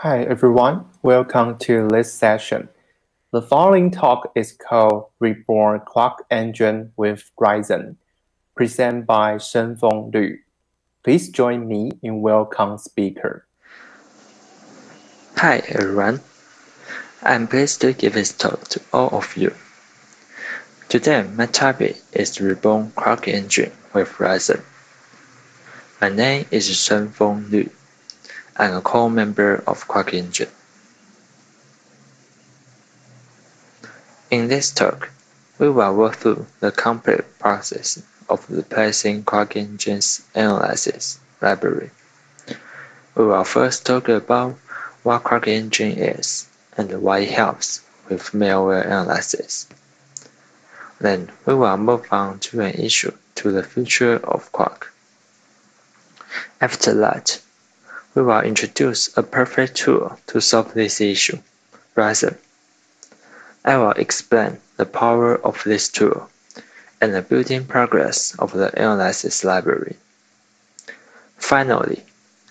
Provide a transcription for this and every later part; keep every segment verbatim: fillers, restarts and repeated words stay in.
Hi everyone, welcome to this session. The following talk is called Reborn Quark Engine with Rizin, presented by Sheng-Fone Lu. Please join me in welcome speaker. Hi everyone, I'm pleased to give this talk to all of you. Today my topic is Reborn Quark Engine with Rizin. My name is Sheng-Fone Lu. I'm a core member of Quark Engine. In this talk, we will walk through the complete process of replacing Quark Engine's analysis library. We will first talk about what Quark Engine is and why it helps with malware analysis. Then we will move on to an issue to the future of Quark. After that, we will introduce a perfect tool to solve this issue, Rizin. I will explain the power of this tool and the building progress of the analysis library. Finally,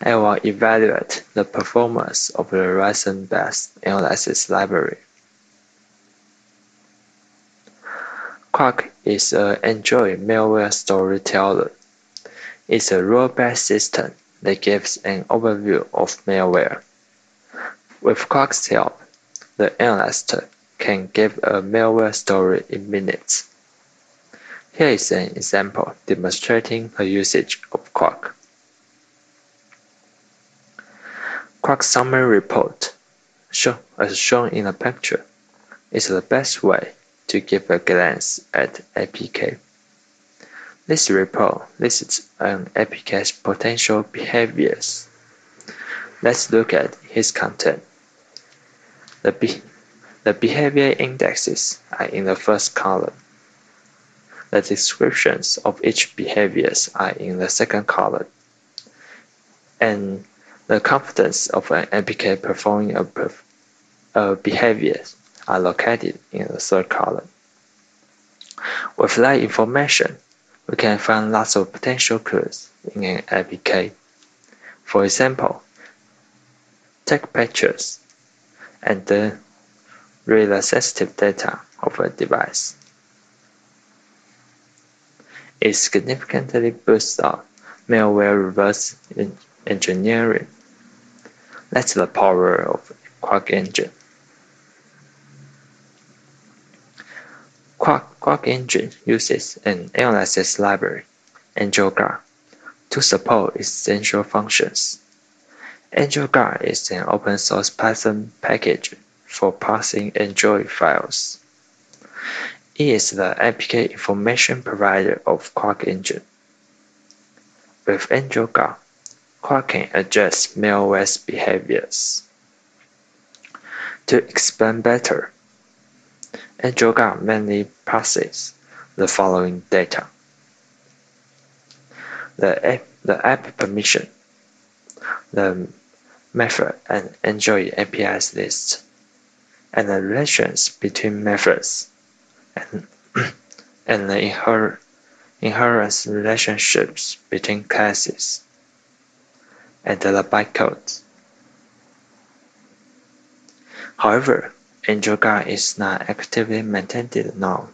I will evaluate the performance of the Rizin-based analysis library. Quark is an Android malware storyteller. It's a role-based system that gives an overview of malware. With Quark's help, the analyst can give a malware story in minutes. Here is an example demonstrating the usage of Quark. Quark's summary report, as shown in the picture, is the best way to give a glance at A P K. This report lists an A P K's potential behaviors. Let's look at his content. The, be the behavior indexes are in the first column. The descriptions of each behaviors are in the second column. And the confidence of an A P K performing a, perf a behavior are located in the third column. With that information, we can find lots of potential clues in an A P K. For example, take pictures and then read the sensitive data of a device. It significantly boosts up malware reverse engineering. That's the power of Quark Engine. Quark, Quark Engine uses an analysis library, Androguard, to support its essential functions. Androguard is an open source Python package for parsing Android files. It is the A P K information provider of Quark Engine. With Androguard, Quark can adjust malware's behaviors. To explain better, Androguard mainly passes the following data: the app, the app permission, the method and Android A P Is list, and the relations between methods, and, and the inher inheritance relationships between classes, and the bytecodes. However, Androguard is not actively maintained now.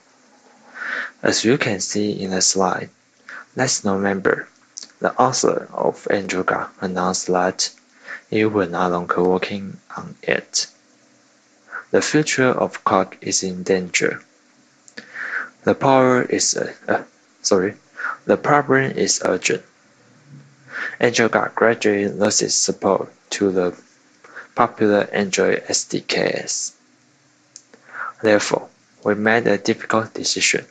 As you can see in the slide, last November, the author of Androguard announced that it was no longer working on it. The future of Quark is in danger. The power is uh, uh, sorry, the problem is urgent. Androguard gradually loses support to the popular Android S D Ks. Therefore, we made a difficult decision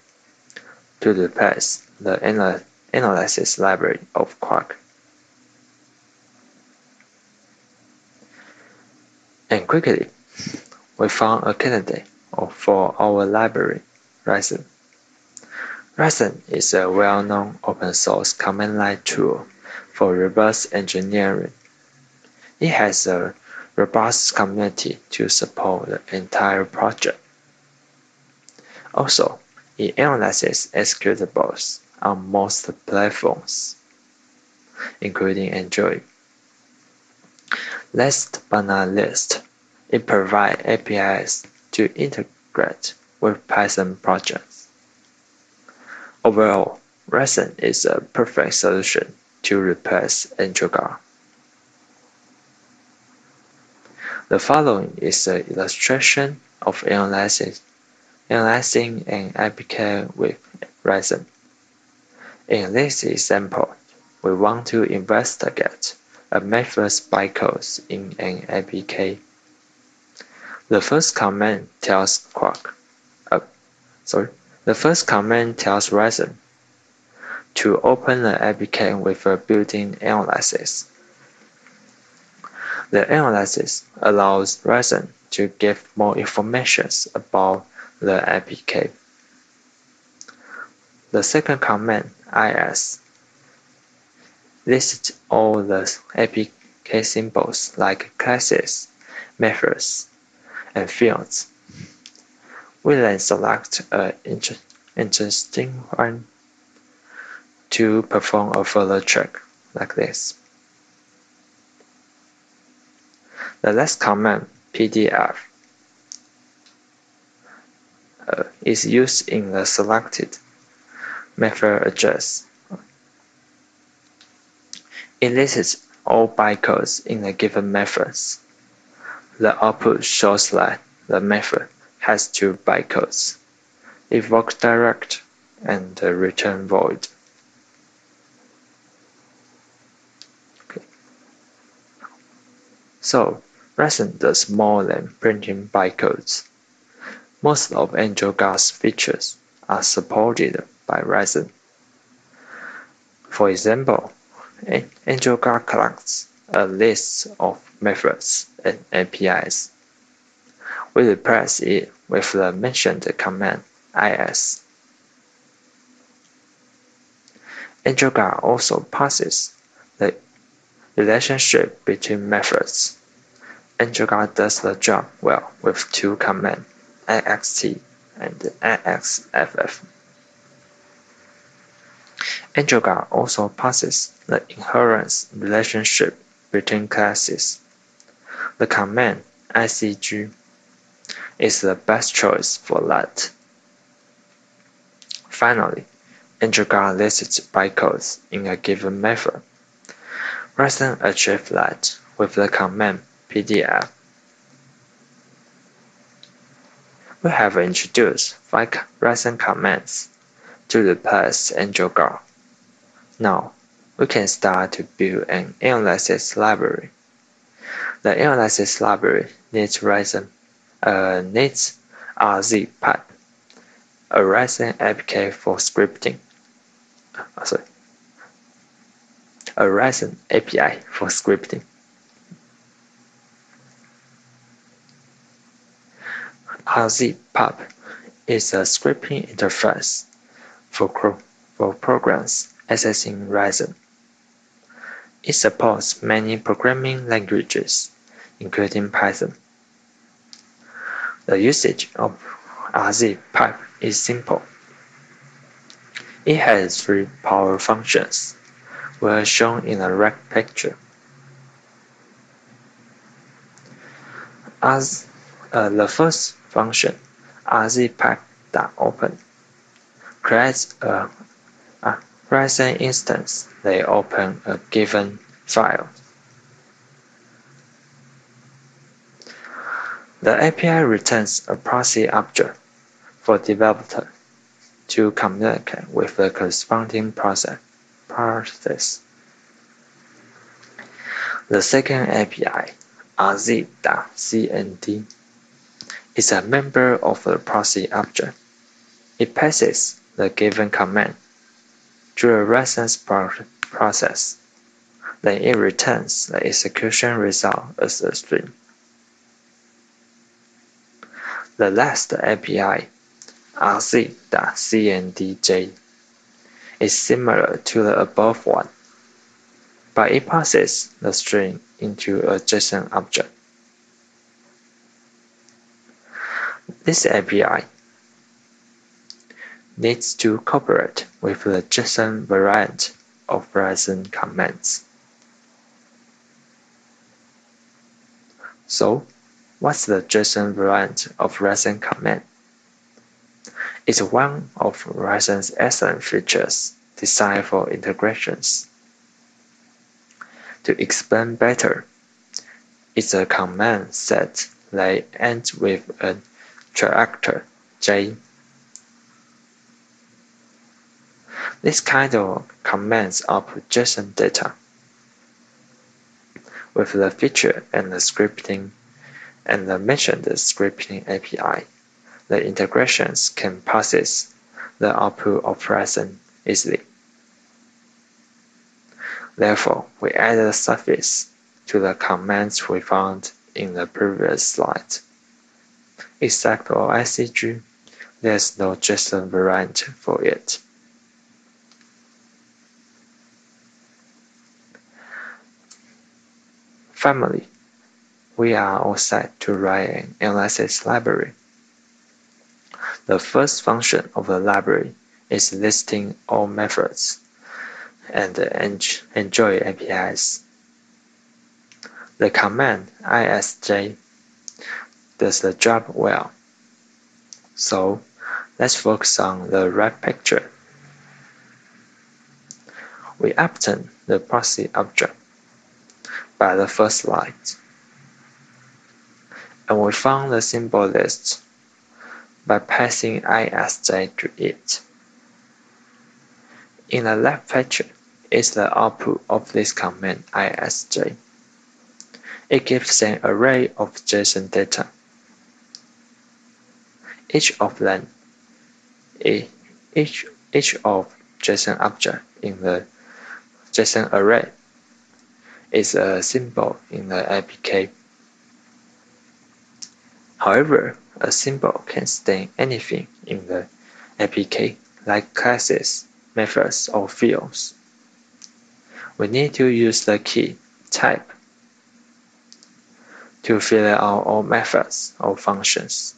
to replace the anal analysis library of Quark. And quickly, we found a candidate for our library, Rizin. Rizin is a well-known open-source command-line tool for reverse engineering. It has a robust community to support the entire project. Also, it analyzes executables on most platforms, including Android. Last but not least, it provides A P Is to integrate with Python projects. Overall, Rizin is a perfect solution to replace Androguard. The following is an illustration of analyzing, analyzing an A P K with Rizin. In this example, we want to investigate a method's bytecodes in an A P K. The first command tells Quark, uh, sorry, the first command tells Rizin to open the A P K with a built-in analysis. The analysis allows Rizin to give more information about the A P K. The second command, is, lists all the A P K symbols like classes, methods, and fields. We then select an inter interesting one to perform a further check like this. The last command, P D F, uh, is used in the selected method address. It lists all bytecodes in the given methods. The output shows that the method has two bytecodes, evoke direct and return void. Okay. So, Rizin does more than printing bytecodes. Most of Androguard's features are supported by Rizin. For example, Androguard collects a list of methods and A P Is. We replace it with the mentioned command is. Androguard also passes the relationship between methods. Androguard does the job well with two commands, I X T and I X F F. Androguard also passes the inheritance relationship between classes. The command I C G is the best choice for that. Finally, Androguard lists bytecodes in a given method. Rizin achieves that with the command P D F. We have introduced five Rizin commands to replace Androguard. Now, we can start to build an analysis library. The analysis library needs Rizin, uh, needs RZPipe, a Rizin A P K for scripting. Oh, sorry, a Rizin A P I for scripting. RZPipe is a scripting interface for for programs accessing Rizin. It supports many programming languages, including Python. The usage of RZPipe is simple. It has three power functions, were shown in the right picture. As uh, the first function, RZPipe.open, creates a, a Rizin instance. They open a given file. The A P I returns a proxy object for developer to communicate with the corresponding process. process. The second A P I, R Z dot C N D, is a member of the proxy object. It passes the given command through a Rizin's process, then it returns the execution result as a string. The last A P I, R Z dot C N D J, is similar to the above one, but it passes the string into a JSON object. This A P I needs to cooperate with the JSON variant of Rizin commands. So, what's the JSON variant of Rizin command? It's one of Rizin's excellent features designed for integrations. To explain better, it's a command set that ends with an character J. This kind of commands output JSON data. With the feature and the scripting and the mentioned scripting A P I, the integrations can process the output of Rizin easily. Therefore, we add a suffix to the commands we found in the previous slide. Except for I C G, there's no JSON variant for it. Finally, we are all set to write an analysis library. The first function of the library is listing all methods and Android A P Is. The command I S J does the job well. So let's focus on the right picture. We obtain the proxy object by the first line, and we found the symbol list by passing I S J to it. In the left picture is the output of this command I S J. It gives an array of JSON data. Each of them, each each of JSON object in the JSON array is a symbol in the A P K. However, a symbol can stain anything in the A P K, like classes, methods, or fields. We need to use the key type to fill out all methods or functions.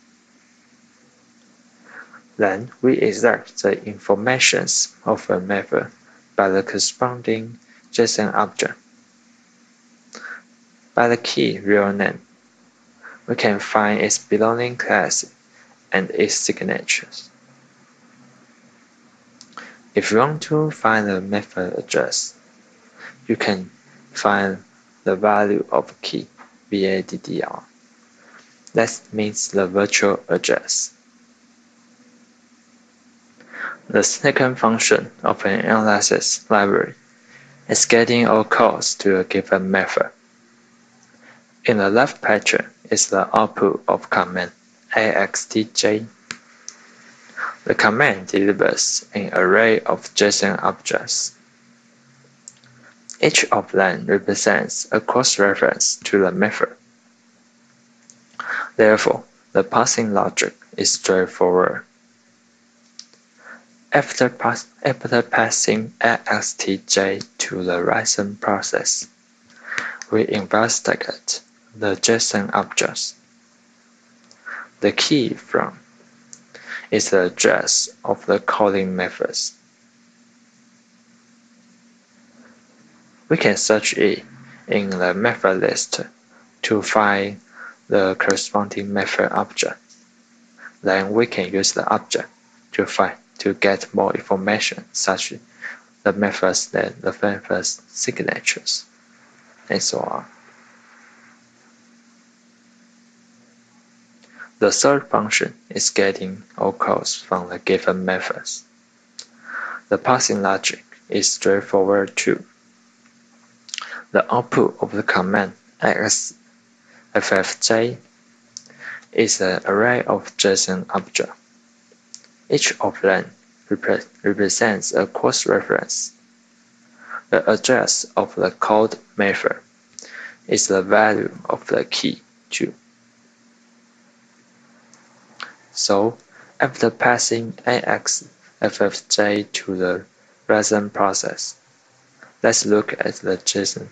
Then we extract the informations of a method by the corresponding JSON object. By the key real name, we can find its belonging class and its signatures. If you want to find the method address, you can find the value of key V A D D R. That means the virtual address. The second function of an analysis library is getting all calls to a given method. In the left picture is the output of command A X T J. The command delivers an array of JSON objects. Each of them represents a cross-reference to the method. Therefore, the parsing logic is straightforward. After, pass after passing A X T J to the Rizin process, we investigate the JSON objects. The key from is the address of the calling methods. We can search it in the method list to find the corresponding method object. Then we can use the object to find to get more information, such as the methods and the methods signatures, and so on. The third function is getting all calls from the given methods. The parsing logic is straightforward too. The output of the command X F F J is an array of JSON objects. Each of them rep represents a cross-reference. The address of the called method is the value of the key too. So, after passing A X F F J to the Rizin process, let's look at the JSON.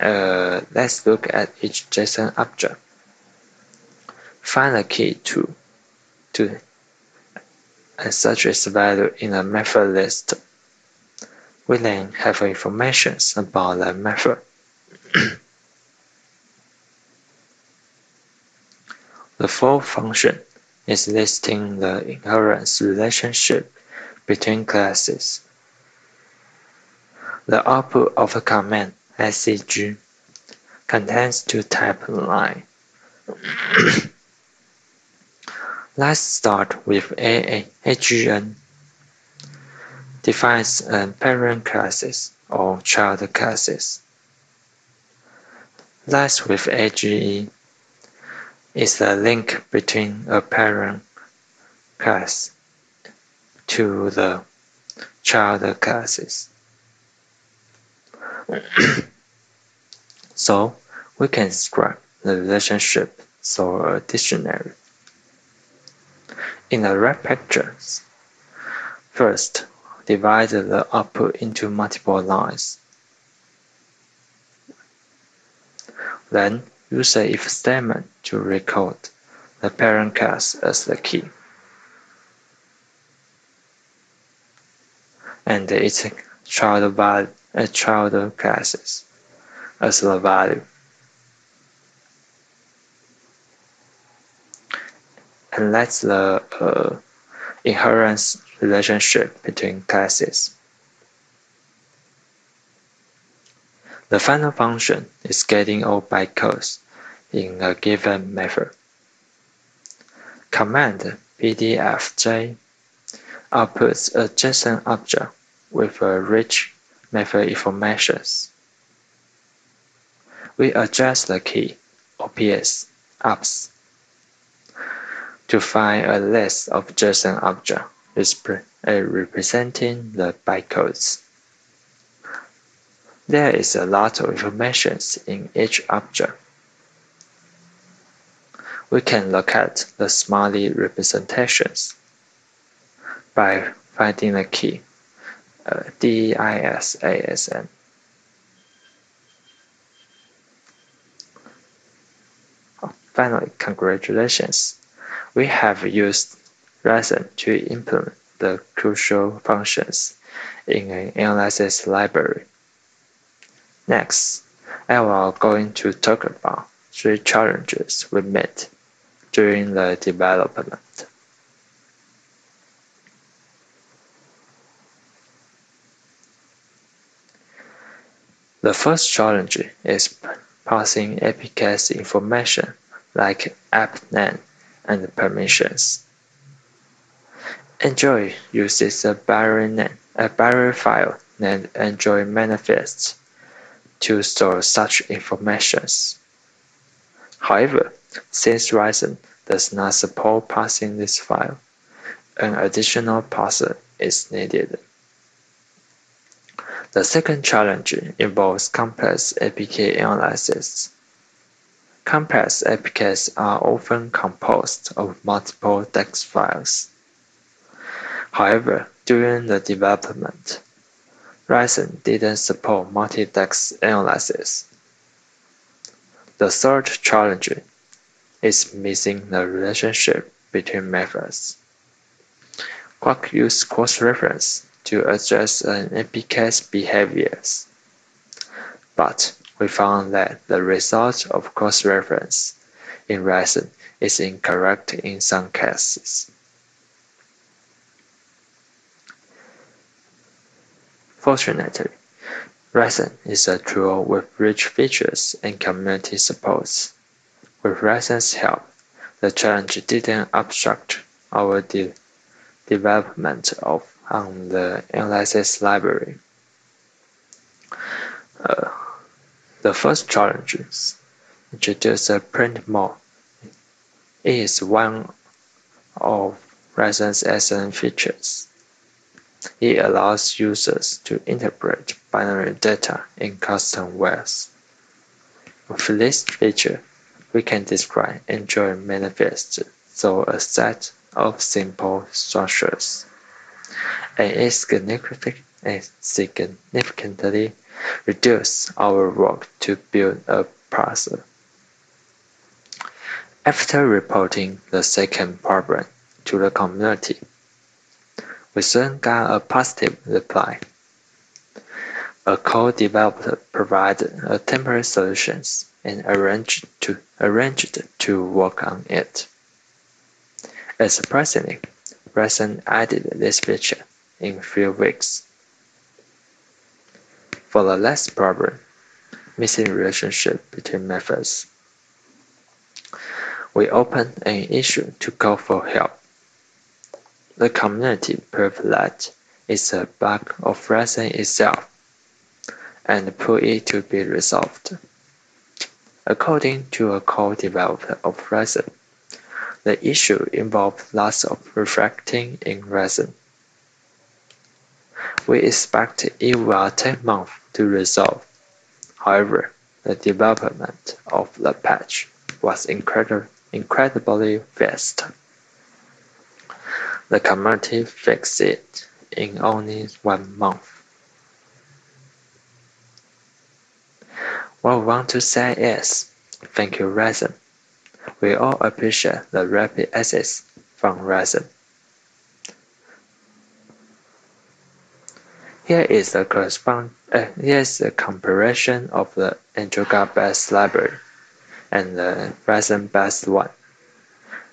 Uh, let's look at each JSON object. Find the key to, to and search its value in the method list. We then have information about the method. The for function is listing the inheritance relationship between classes. The output of a command, S C G, contains two type lines. Let's start with A A H N, defines a parent classes or child classes. Last with A G E is the link between a parent class to the child classes. So we can describe the relationship through a dictionary. In the right pictures, first divide the output into multiple lines. Then use the if statement to record the parent class as the key and its child value, uh, child classes as the value. And let the uh, inheritance relationship between classes. The final function is getting all bytecodes in a given method. Command P D F J outputs a JSON object with a rich method informations. We adjust the key O P S ups to find a list of JSON objects representing the bytecodes. There is a lot of information in each object. We can look at the Smiley representations by finding the key uh, DISASN. Finally, congratulations. We have used Rizin to implement the crucial functions in an analysis library. Next, I will going to talk about three challenges we met during the development. The first challenge is passing A P Ks information like app name and permissions. Android uses a binary name, a binary file named AndroidManifest to store such information. However, since Rizin does not support parsing this file, an additional parser is needed. The second challenge involves complex A P K analysis. Complex A P Ks are often composed of multiple DEX files. However, during the development, Rizin didn't support multi-DEX analysis. The third challenge is missing the relationship between methods. Quark used cross-reference to adjust an A P K's behaviors, but we found that the result of cross-reference in Rizin is incorrect in some cases. Fortunately, Rizin is a tool with rich features and community supports. With Rizin's help, the challenge didn't obstruct our de development of on the analysis library. Uh, the first challenge is introduce a print mode. It is one of Rizin's excellent features. It allows users to interpret binary data in custom ways. With this feature, we can describe Android manifests through a set of simple structures, and it significantly reduces our work to build a parser. After reporting the second problem to the community, we soon got a positive reply. a code developer provided a temporary solutions and arranged to, arranged to work on it. And surprisingly, Rizin added this feature in a few weeks. For the last problem, missing relationship between methods, we opened an issue to call for help. The community proved that it's a bug of Rizin itself and put it to be resolved. According to a co-developer of Rizin, the issue involved lots of refactoring in Rizin. We expect it will take months to resolve. However, the development of the patch was incredible. incredibly fast. The community fixed it in only one month. What I want to say is, thank you Rizin. We all appreciate the rapid access from Rizin. Here is the correspond. Uh, here is the comparison of the Android-based library and the Rizin-based one.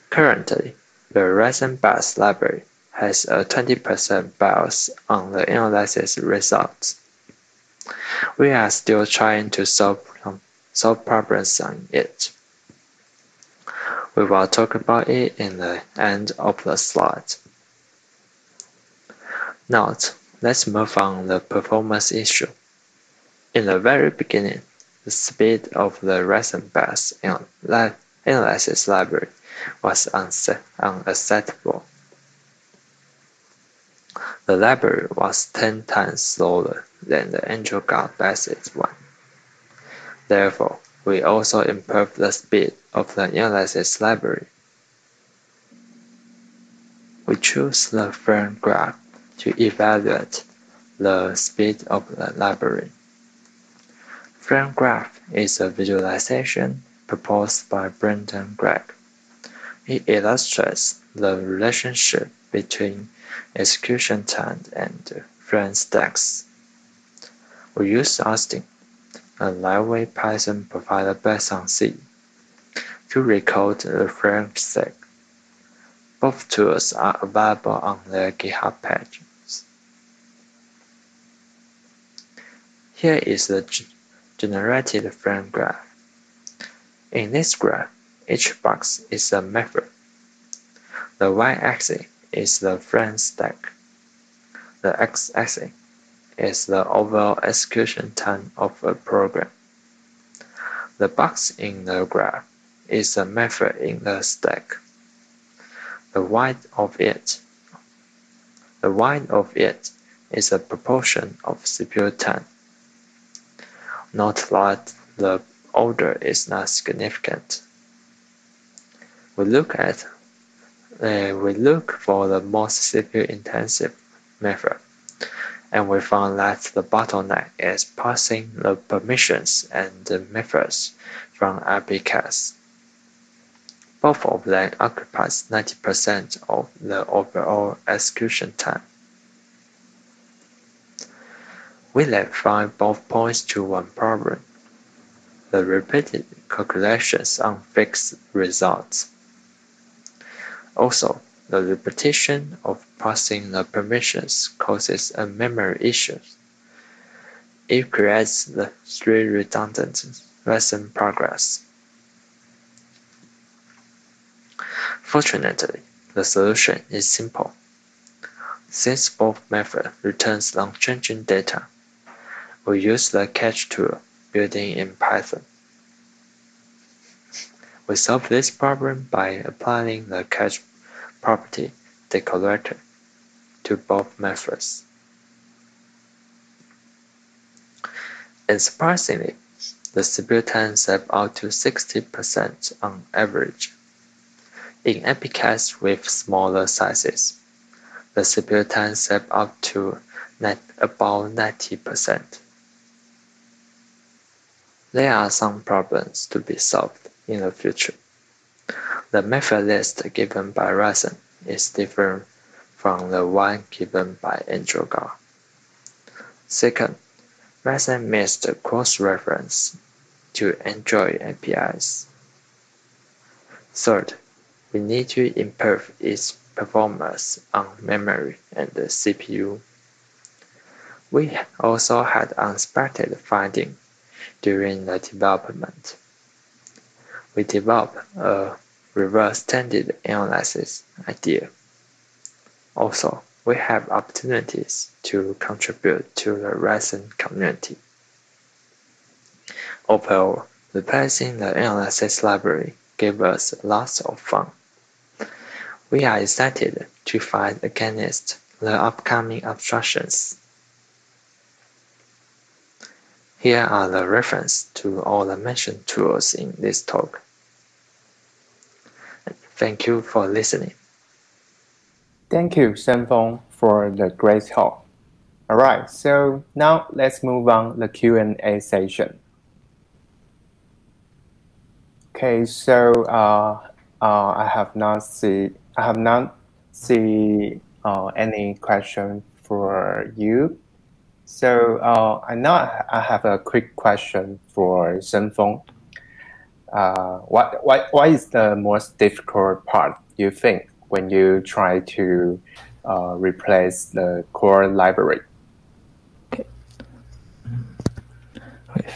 Currently, the Rizin-based library has a twenty percent bias on the analysis results. We are still trying to solve, um, solve problems on it. We will talk about it in the end of the slide. Now, let's move on the performance issue. In the very beginning, the speed of the Rizin-based analysis library was unacceptable. The library was ten times slower than the Android-based one. Therefore, we also improved the speed of the analysis library. We choose the firm graph to evaluate the speed of the library. Frame graph is a visualization proposed by Brendan Gregg. It illustrates the relationship between execution time and frame stacks. We use Austin, a lightweight Python provider based on C, to record the frame stack. Both tools are available on their GitHub page. Here is the generated frame graph. In this graph, each box is a method. The y-axis is the frame stack. The x-axis is the overall execution time of a program. The box in the graph is a method in the stack. The width of it, the width of it is a proportion of C P U time. Note that the order is not significant. We look at uh, we look for the most C P U-intensive method, and we found that the bottleneck is passing the permissions and the methods from R P C A S. Both of them occupies ninety percent of the overall execution time. We then find both points to one problem. The repeated calculations on fixed results. Also, the repetition of passing the permissions causes a memory issue. It creates the three redundant Rizin progress. Fortunately, the solution is simple. Since both methods returns unchanging data, we use the catch tool built in in Python. We solve this problem by applying the catch property declarator to both methods. And surprisingly, the C P U time saved out to sixty percent on average. In A P Cs with smaller sizes, the C P U time saved up to about ninety percent. There are some problems to be solved in the future. The method list given by Rizin is different from the one given by Androguard. Second, Rizin missed a cross-reference to Android A P Is. Third, we need to improve its performance on memory and the C P U. We also had unexpected findings during the development. We developed a reverse standard analysis idea. Also, we have opportunities to contribute to the Rizin community. Overall, replacing the analysis library gave us lots of fun. We are excited to fight against the upcoming obstructions. Here are the references to all the mentioned tools in this talk. Thank you for listening. Thank you, Sheng-Fone, for the great talk. All right, so now let's move on the Q and A session. Okay, so uh, uh, I have not see I have not see uh, any question for you. So uh, I know I have a quick question for Sheng-Fone. Uh, what what what is the most difficult part you think when you try to uh, replace the core library? Okay.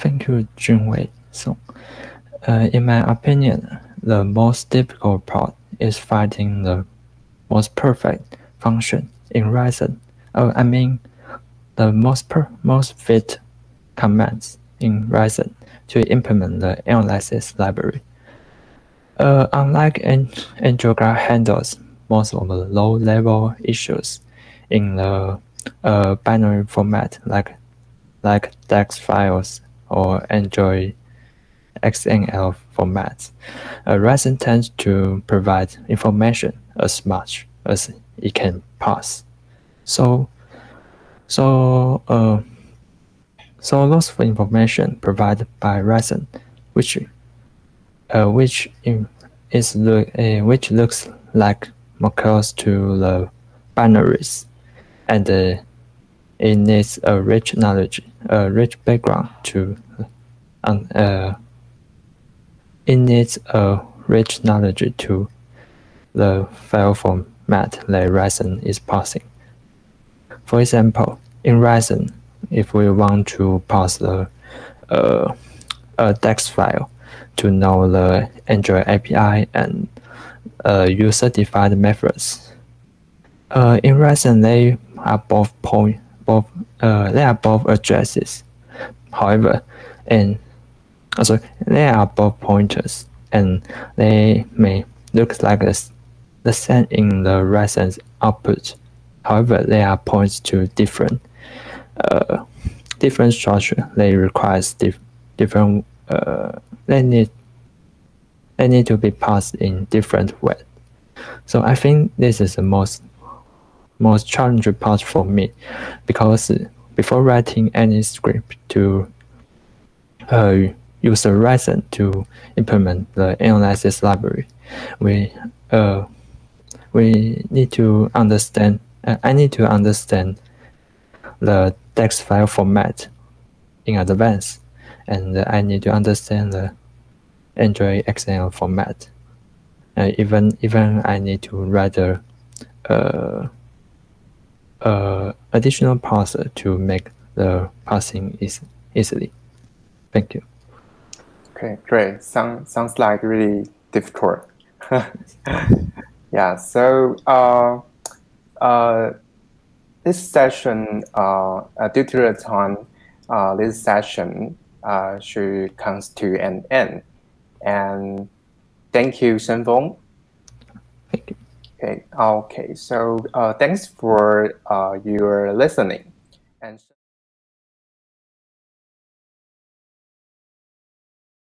Thank you, Junwei. So, uh, in my opinion, the most difficult part is finding the most perfect function in Rizin. Oh, I mean, the most per most fit commands in Rizin to implement the analysis library. Uh, unlike Androguard handles most of the low-level issues in the uh, binary format, like like DEX files or Android X M L formats, uh, Rizin tends to provide information as much as it can pass. So, so uh, so lots of information provided by Rizin, which Uh, which in, is look, uh, which looks like macros to the binaries, and uh, it needs a rich knowledge, a rich background to, and uh, it needs a rich knowledge to the file format that Rizin is passing. For example, in Rizin, if we want to pass the uh, a DEX file to know the Android A P I and uh, user-defined methods. Uh, in Rizin, they are both point, both uh, they are both addresses. However, and also they are both pointers, and they may look like this, the same in the Rizin's output. However, they are points to different, uh, different structure. They requires dif different. Uh, They need, they need to be passed in different ways. So I think this is the most, most challenging part for me, because before writing any script to uh, use a Rizin to implement the analysis library, we uh, we need to understand. Uh, I need to understand the DEX file format in advance, and I need to understand the Android X M L format. Uh, even even I need to write a uh, uh, additional parser to make the parsing easy, easily. Thank you. Okay, great. Sounds sounds like really difficult. Yeah. So uh, uh, this session, uh, due to the time, uh, this session uh, should come to an end. And thank you, Sheng-Fone. Thank you. Okay. Okay. So uh, thanks for uh, your listening. And